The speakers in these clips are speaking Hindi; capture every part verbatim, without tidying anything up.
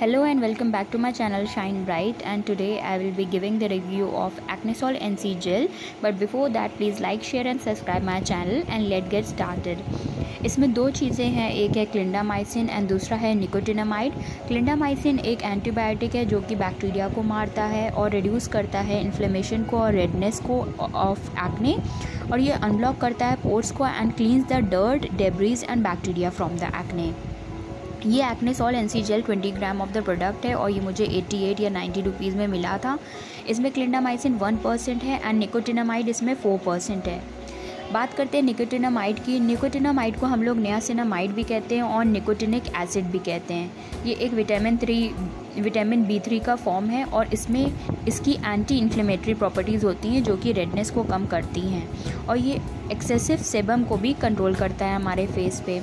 Hello and welcome back to my channel Shinebright, and today I will be giving the review of Acnesol N C gel. But before that, please like, share and subscribe my channel and let's get started. इसमें दो चीज़ें हैं, एक है क्लिंडामाइसिन एंड दूसरा है निकोटिनामाइड। क्लिंडामाइसिन एक एंटीबायोटिक है जो कि बैक्टीरिया को मारता है और रिड्यूस करता है इन्फ्लेमेशन को और रेडनेस को ऑफ एक्ने, और ये अनब्लॉक करता है पोर्स को and cleanse the dirt, debris and bacteria from the acne. ये Acnesol N C gel twenty gram of the product है और ये मुझे अठासी या नब्बे रुपीज़ में मिला था। इसमें क्लिंडामाइसिन वन परसेंट है एंड निकोटिनामाइड इसमें फोर परसेंट है। बात करते हैं निकोटिनामाइड की। निकोटिनामाइड को हम लोग नियासिनामाइड भी कहते हैं और निकोटिनिक एसिड भी कहते हैं। ये एक vitamin three vitamin B three का फॉर्म है और इसमें इसकी एंटी इन्फ्लेमेटरी प्रॉपर्टीज़ होती हैं जो कि रेडनेस को कम करती हैं, और ये एक्सेसिव सेबम को भी कंट्रोल करता है हमारे फेस पे।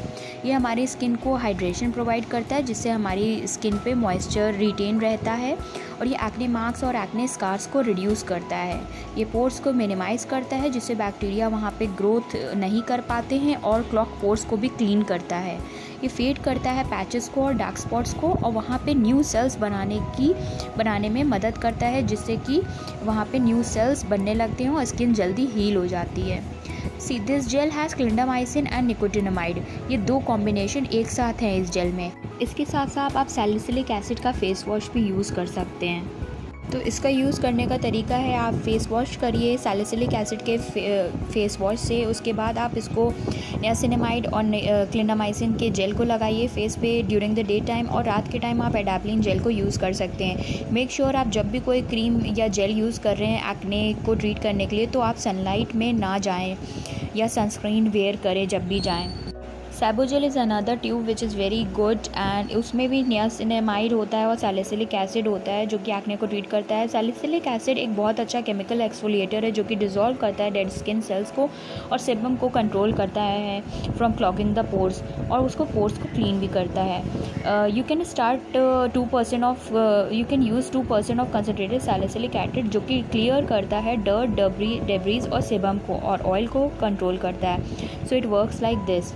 ये हमारी स्किन को हाइड्रेशन प्रोवाइड करता है जिससे हमारी स्किन पे मॉइस्चर रिटेन रहता है, और ये एक्ने मार्क्स और एक्ने स्कार्स को रिड्यूस करता है। ये पोर्स को मिनिमाइज़ करता है जिससे बैक्टीरिया वहाँ पे ग्रोथ नहीं कर पाते हैं, और क्लॉग पोर्स को भी क्लीन करता है। ये फेड करता है पैचेस को और डार्क स्पॉट्स को, और वहाँ पे न्यू सेल्स बनाने की बनाने में मदद करता है, जिससे कि वहाँ पे न्यू सेल्स बनने लगते हैं और स्किन जल्दी हील हो जाती है। See this gel has clindamycin and nicotinamide. ये दो कॉम्बिनेशन एक साथ हैं इस जेल में। इसके साथ साथ आप सैलिसिलिक एसिड का फेस वॉश भी यूज़ कर सकते हैं। तो इसका यूज़ करने का तरीका है, आप फेस वॉश करिए सैलिसिलिक एसिड के फे, फेस वॉश से। उसके बाद आप इसको नियासिनामाइड और क्लिंडामाइसिन के जेल को लगाइए फेस पे ड्यूरिंग द डे टाइम, और रात के टाइम आप एडापलिन जेल को यूज़ कर सकते हैं। मेक श्योर sure आप जब भी कोई क्रीम या जेल यूज़ कर रहे हैं एक्ने को ट्रीट करने के लिए, तो आप सनलाइट में ना जाएँ या सनस्क्रीन वेयर करें जब भी जाएँ। Sebogel is another tube which is very good, and उसमें भी नियासिनामाइड होता है और सैलिसिलिक एसिड होता है जो कि एक्ने को ट्रीट करता है। सैलिसिलिक एसिड एक बहुत अच्छा केमिकल एक्सफोलिएटर है जो कि डिजॉल्व करता है डेड स्किन सेल्स को और सेबम को कंट्रोल करता है फ्रॉम क्लॉगिंग द पोर्स, और उसको पोर्स को क्लीन भी करता है। You can start two percent of you can use two percent of concentrated salicylic acid जो कि क्लियर करता है डर्ट, डेब्रीज और सेबम को, और ऑयल को कंट्रोल करता है। So it works like this.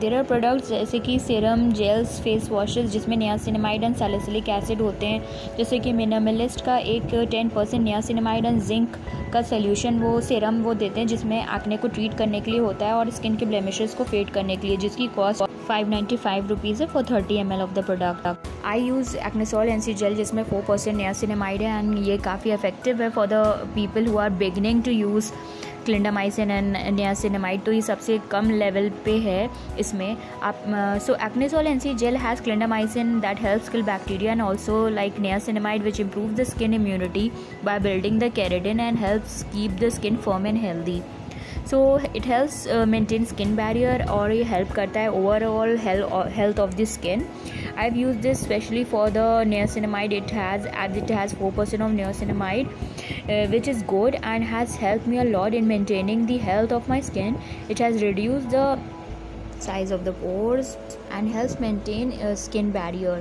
There are products जैसे कि सीरम, जेल्स, फेस वॉशेस जिसमें नियासिनामाइड एंड सैलिसिलिक एसिड होते हैं, जैसे कि मिनिमलिस्ट का एक ten percent niacinamide and zinc का सोल्यूशन वो सीरम वो देते हैं जिसमें एक्ने को ट्रीट करने के लिए होता है और स्किन के ब्लेमिशेस को फेड करने के लिए, जिसकी cost five ninety five rupees है for thirty M L of the product. I use Acnesol N C gel जिसमें फोर परसेंट नियासिनामाइड है, एंड ये काफ़ी इफेक्टिव है for the people who are beginning to use clindamycin and niacinamide. तो ये सबसे कम लेवल पे है इसमें आप। So Acnesol N C gel has clindamycin that helps kill bacteria and also like niacinamide which improve the skin immunity by building the keratin and helps keep the skin firm and healthy. So it helps maintain skin barrier, और ये हेल्प करता है overall health of the skin. I have use this specially for the niacinamide. It has as it has four percent of niacinamide which is good and has helped me a lot in maintaining the health of my skin. It has reduced the size of the pores and helps maintain a skin barrier.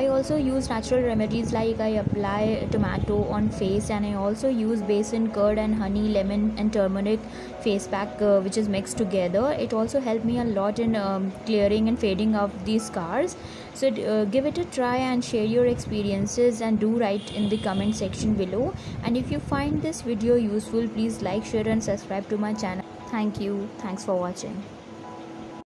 I also use natural remedies like I apply tomato on face, and I also use basin curd and honey, lemon and turmeric face pack uh, which is mixed together. It also helped me a lot in um, clearing and fading of these scars. So uh, give it a try and share your experiences, and do write in the comment section below. And if you find this video useful, please like, share and subscribe to my channel. Thank you. Thanks for watching.